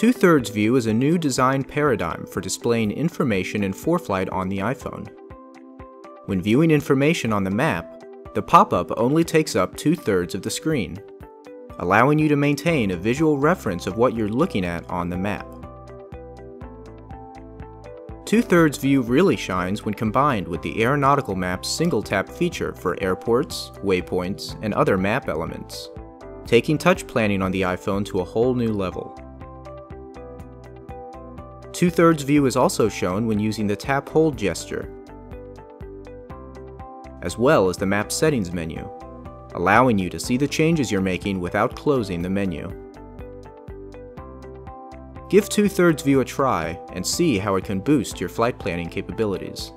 Two-thirds view is a new design paradigm for displaying information in ForeFlight on the iPhone. When viewing information on the map, the pop-up only takes up two-thirds of the screen, allowing you to maintain a visual reference of what you're looking at on the map. Two-thirds view really shines when combined with the Aeronautical Maps single-tap feature for airports, waypoints, and other map elements, taking touch planning on the iPhone to a whole new level. Two-thirds view is also shown when using the tap-hold gesture, as well as the Map Settings menu, allowing you to see the changes you're making without closing the menu. Give two-thirds view a try and see how it can boost your flight planning capabilities.